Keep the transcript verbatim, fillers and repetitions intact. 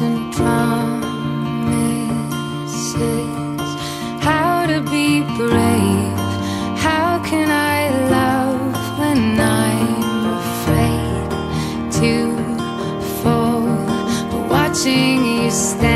and promises. How to be brave? How can I love when I'm afraid to fall? But watching you stand